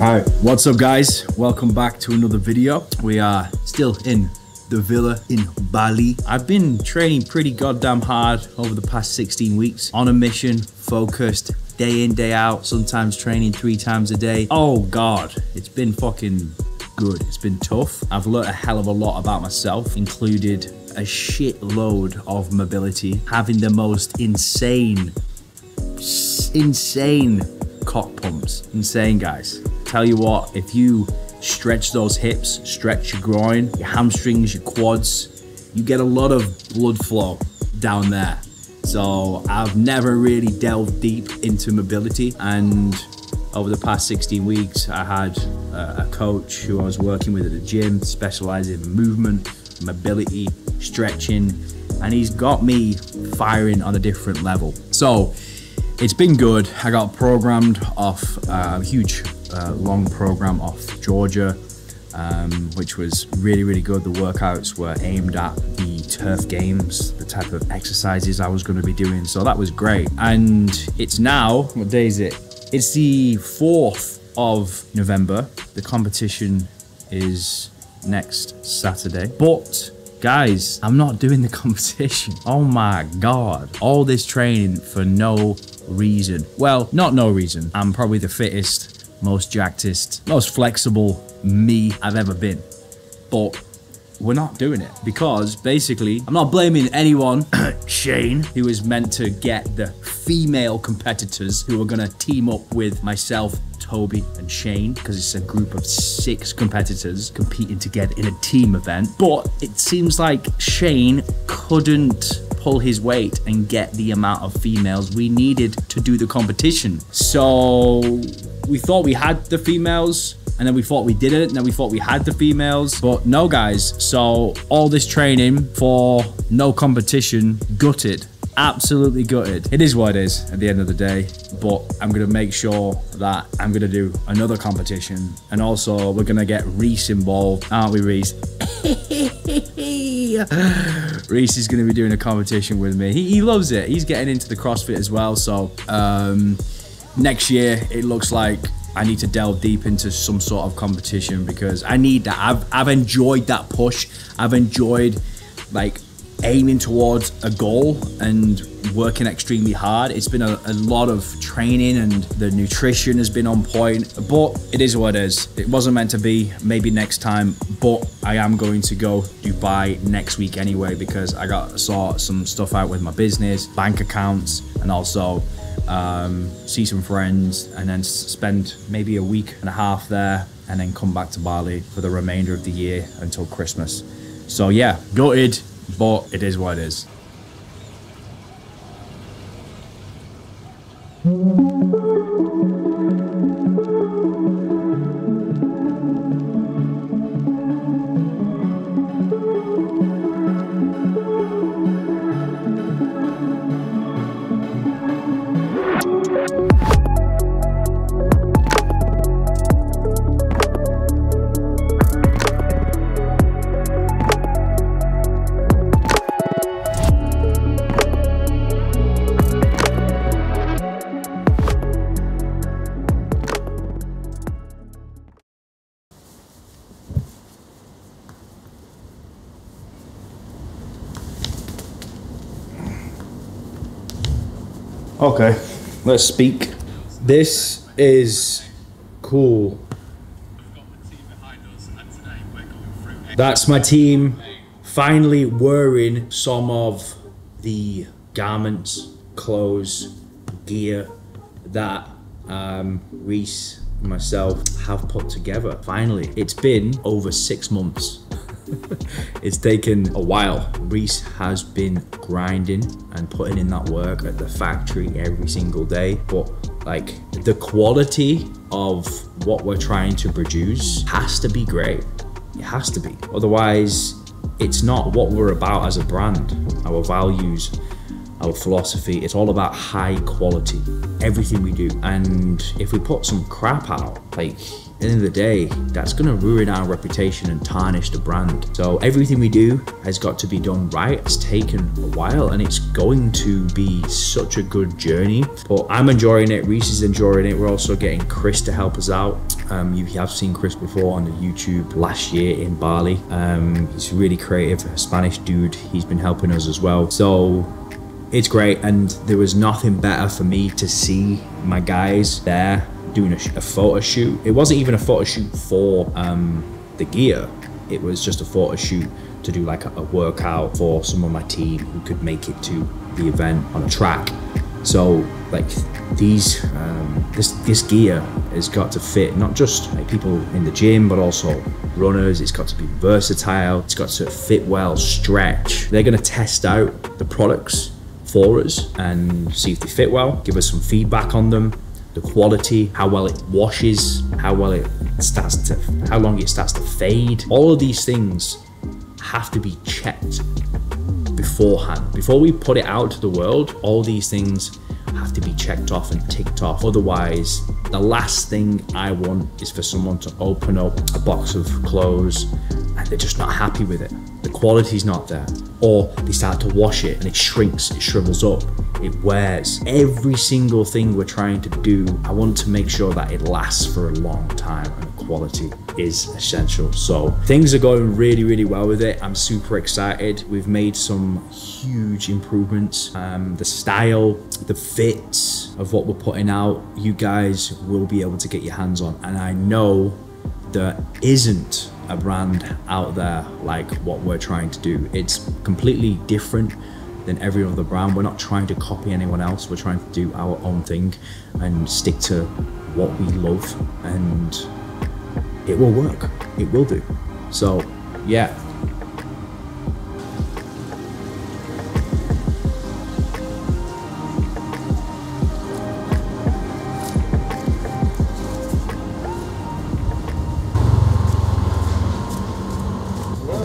Alright, what's up guys? Welcome back to another video. We are still in the villa in Bali. I've been training pretty goddamn hard over the past 16 weeks on a mission, focused, day in, day out, sometimes training 3 times a day. Oh God, it's been fucking good. It's been tough. I've learned a hell of a lot about myself, included a shitload of mobility, having the most insane cock pumps. Insane, guys. Tell you what, if you stretch those hips, stretch your groin, your hamstrings, your quads, you get a lot of blood flow down there. So I've never really delved deep into mobility, and over the past 16 weeks I had a coach who I was working with at the gym, specializing in movement, mobility, stretching, and he's got me firing on a different level. So it's been good. I got programmed off a huge long program off Georgia, which was really, really good. The workouts were aimed at the turf games, the type of exercises I was going to be doing. So that was great. And it's now, what day is it? It's the 4th of November. The competition is next Saturday. But guys, I'm not doing the competition. Oh my God. All this training for no reason. Well, not no reason. I'm probably the fittest, most jackedest, most flexible me I've ever been. But we're not doing it because basically, I'm not blaming anyone, Shane, who is meant to get the female competitors who are gonna team up with myself, Toby and Shane, because it's a group of 6 competitors competing together in a team event. But it seems like Shane couldn't pull his weight and get the amount of females we needed to do the competition. So we thought we had the females, and then we thought we didn't, and then we thought we had the females, but no guys. So all this training for no competition, gutted. Absolutely gutted. It is what it is at the end of the day, but I'm gonna make sure that I'm gonna do another competition, and also we're gonna get Reece involved, aren't we, Reece? Reece is gonna be doing a competition with me. He loves it. He's getting into the CrossFit as well. So next year it looks like I need to delve deep into some sort of competition, because I need that. I've enjoyed that push. I've enjoyed like aiming towards a goal and working extremely hard. It's been a lot of training, and the nutrition has been on point, but it is what it is. It wasn't meant to be. Maybe next time, but I am going to go Dubai next week anyway, because I got sort some stuff out with my business, bank accounts, and also see some friends, and then spend maybe a week and a half there, and then come back to Bali for the remainder of the year until Christmas. So yeah, gutted, but it is what it is. Okay, let's speak. This is cool. That's my team finally wearing some of the garments, clothes, gear that Reece and myself have put together. Finally, it's been over 6 months. It's taken a while. Reece has been grinding and putting in that work at the factory every single day, but like the quality of what we're trying to produce has to be great. It has to be. Otherwise, it's not what we're about as a brand. Our values, our philosophy, it's all about high quality, everything we do. And if we put some crap out, like At the end of the day, that's going to ruin our reputation and tarnish the brand. So everything we do has got to be done right. It's taken a while and it's going to be such a good journey, but I'm enjoying it. Reece is enjoying it. We're also getting Chris to help us out. You have seen Chris before on the YouTube last year in Bali. He's a really creative Spanish dude. He's been helping us as well. So it's great. And there was nothing better for me to see my guys there doing a photo shoot. It wasn't even a photo shoot for the gear. It was just a photo shoot to do like a workout for some of my team who could make it to the event on a track. So like these, this gear has got to fit not just like people in the gym, but also runners. It's got to be versatile. It's got to fit well, stretch. They're gonna test out the products for us and see if they fit well, give us some feedback on them. The quality, how well it washes, how well it starts to, how long it starts to fade. All of these things have to be checked beforehand. Before we put it out to the world, all these things have to be checked off and ticked off. Otherwise, the last thing I want is for someone to open up a box of clothes and they're just not happy with it. The quality's not there. Or they start to wash it and it shrinks, it shrivels up, it wears. Every single thing we're trying to do, I want to make sure that it lasts for a long time, and quality is essential. So things are going really, really well with it. I'm super excited. We've made some huge improvements. The style, the fits of what we're putting out, you guys will be able to get your hands on. And I know there isn't a brand out there like what we're trying to do. It's completely different than every other brand. We're not trying to copy anyone else. We're trying to do our own thing and stick to what we love, and it will work. It will do. So yeah.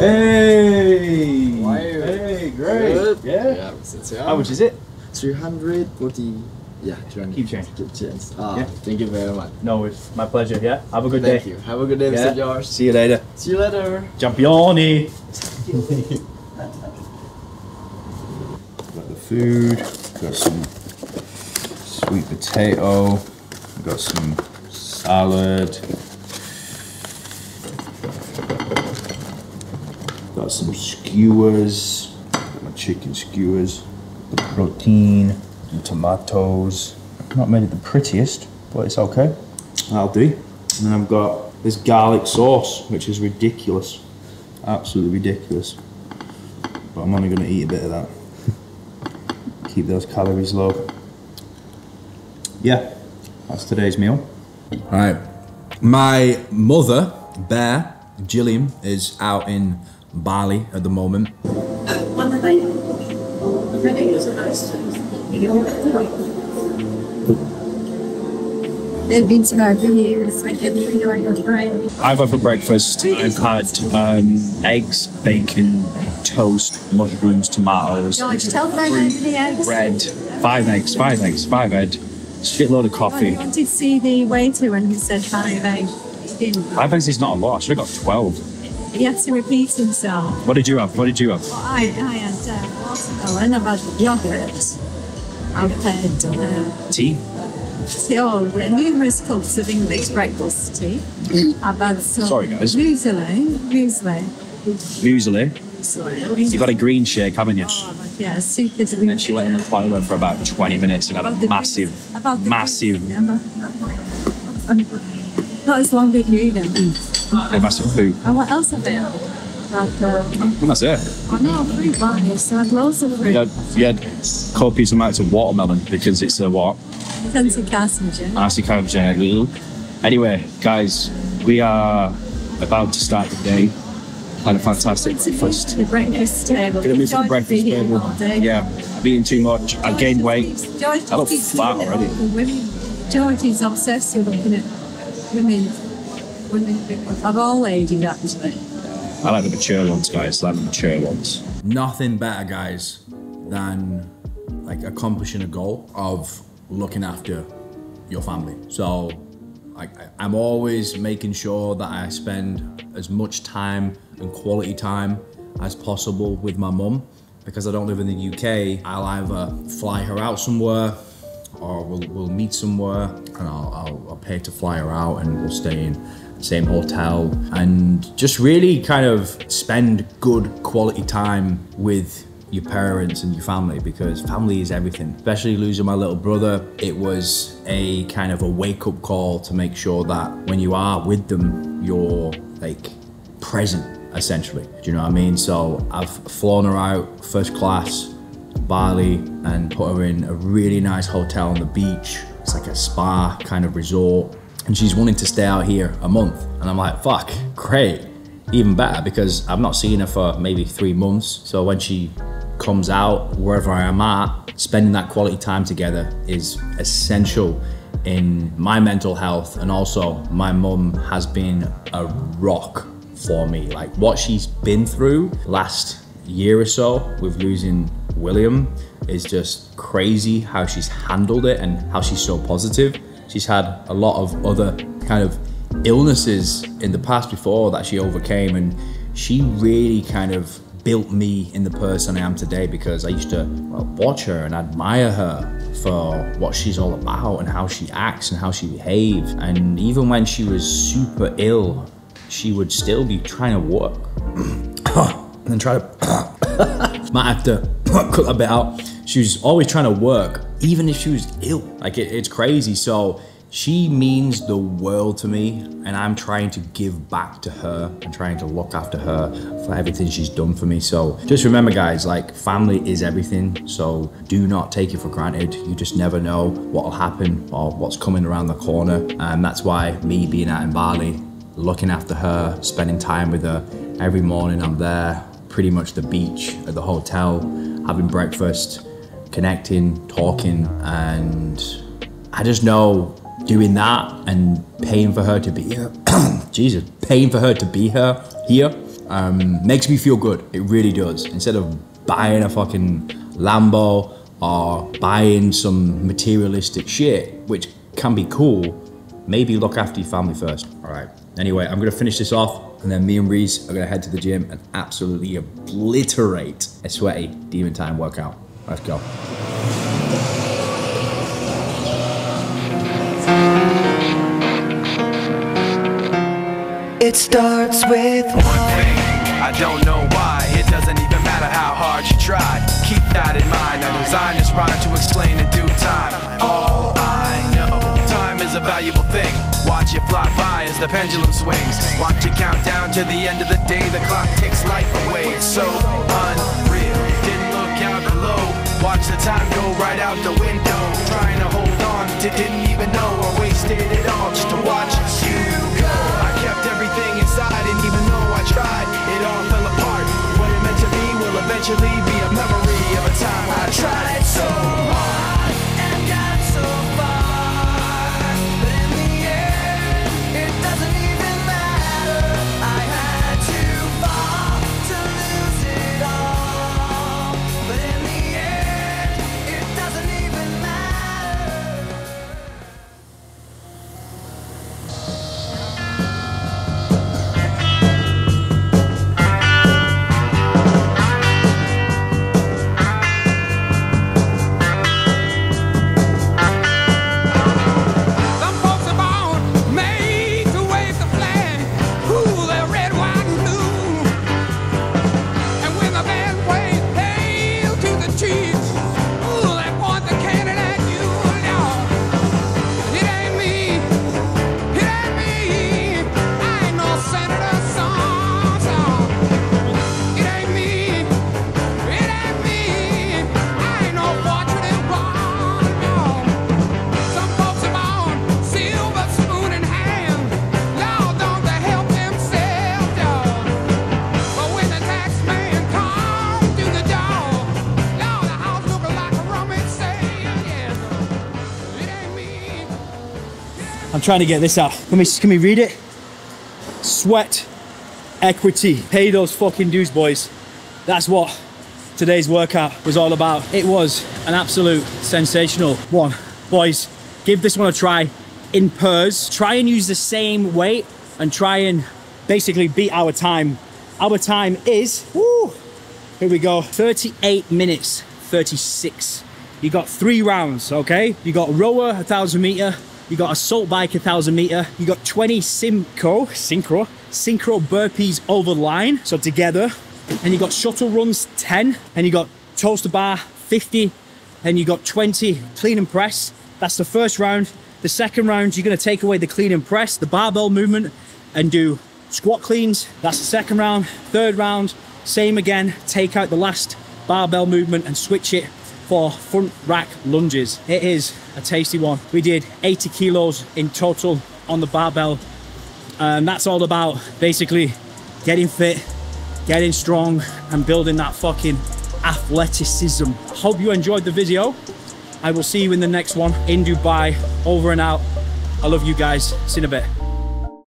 Hey! Hey, great! Good. Yeah. How much is it? 340. Yeah, 200. Keep change. Keep change. Yeah. Thank you very much. No, it's my pleasure. Yeah. Have a good day. Thank you. Have a good day, Mr. George. See you later. See you later. Championi. Got the food. Got some sweet potato. Got some salad. Got some skewers, my chicken skewers, the protein, the tomatoes. Not made it the prettiest, but it's okay. That'll do. And then I've got this garlic sauce, which is ridiculous. Absolutely ridiculous. But I'm only gonna eat a bit of that. Keep those calories low. Yeah, that's today's meal. All right, my mother, Bear Gilliam, is out in Bali at the moment. They've been survived for years. I can't even know your time. I've had for breakfast. I've had eggs, bacon, toast, mushrooms, tomatoes, bread, five eggs, shitload of coffee. I wanted to see the waiter when he said 5 eggs. He didn't. 5 eggs is not a lot. I should have got 12. He has to repeat himself. What did you have? What did you have? Well, I had watermelon, I've had yogurt, I've had tea. So, numerous cups of English breakfast tea. I've had some. Sorry, guys. Muesli. You've got a green shake, haven't you? Oh, yeah, super delicious. And then she went in the toilet for about 20 minutes and had a massive. Not as long as you eat. A massive food. And what else have they had? That's it. I know, fruit bars, so I had loads of fruit. You had copious amounts of watermelon because it's a what? It's anti-carcinogen. Anyway, guys, we are about to start the day. Had a fantastic breakfast. The breakfast table. Gonna be some breakfast table. Yeah, I've eaten too much. I've gained weight. I look fat already. George is obsessed with looking at women. I've all aged actually. I like the mature ones, guys. I like the mature ones. Nothing better, guys, than like accomplishing a goal of looking after your family. So I'm always making sure that I spend as much time and quality time as possible with my mum. Because I don't live in the UK, I'll either fly her out somewhere, or we'll meet somewhere, and I'll pay to fly her out, and we'll stay in the same hotel, and just really kind of spend good quality time with your parents and your family, because family is everything. Especially losing my little brother, it was a kind of a wake-up call to make sure that when you are with them, you're like present, essentially. Do you know what I mean? So I've flown her out first class to Bali and put her in a really nice hotel on the beach. It's like a spa kind of resort. And she's wanting to stay out here a month. And I'm like, fuck, great. Even better, because I've not seen her for maybe 3 months. So when she comes out, wherever I am at, spending that quality time together is essential in my mental health. And also my mum has been a rock for me. Like what she's been through last year or so with losing William is just crazy how she's handled it and how she's so positive. She's had a lot of other kind of illnesses in the past before that she overcame, and she really kind of built me in the person I am today, because I used to watch her and admire her for what she's all about and how she acts and how she behaves. And even when she was super ill, she would still be trying to work and then try to might have to cut a bit out. She was always trying to work, even if she was ill. Like it's crazy. So she means the world to me, and I'm trying to give back to her and trying to look after her for everything she's done for me. So just remember, guys, like family is everything. So do not take it for granted. You just never know what'll happen or what's coming around the corner. And that's why me being out in Bali, looking after her, spending time with her. Every morning I'm there, pretty much the beach at the hotel, having breakfast, connecting, talking, and I just know doing that and paying for her to be here, Jesus, paying for her to be her here, makes me feel good. It really does. Instead of buying a fucking Lambo or buying some materialistic shit, which can be cool, maybe look after your family first, all right? Anyway, I'm gonna finish this off, and then me and Reece are gonna head to the gym and absolutely obliterate a sweaty demon time workout. Let's go. It starts with one thing. I don't know why. It doesn't even matter how hard you try. Keep that in mind. I designed this rhyme to explain in due time. All I know, time is a valuable thing. Watch it fly by as the pendulum swings. Watch it count down to the end of the day. The clock takes life away. It's so unreal. Didn't look out below. Watch the time go right out the window. Trying to hold on to didn't even know. I wasted it all just to watch you go. I kept everything inside, and even though I tried, it all fell apart. What it meant to be will eventually be a memory of a time I tried so hard. Trying to get this out. Can we read it? Sweat equity. Pay those fucking dues, boys. That's what today's workout was all about. It was an absolute sensational one. Boys, give this one a try. in pairs. Try and use the same weight and try and basically beat our time. Our time is, woo, here we go, 38 minutes, 36. You got 3 rounds, okay? You got rower, 1,000 meter. You got assault bike, 1,000 meter. You got 20 synchro burpees over line, so together. And you got shuttle runs, 10. And you got toaster bar, 50. And you got 20 clean and press. That's the first round. The second round, you're gonna take away the clean and press, the barbell movement, and do squat cleans. That's the second round. Third round, same again. Take out the last barbell movement and switch it for front rack lunges. It is a tasty one. We did 80 kilos in total on the barbell. And that's all about basically getting fit, getting strong, and building that fucking athleticism. Hope you enjoyed the video. I will see you in the next one in Dubai. Over and out. I love you guys. See you in a bit.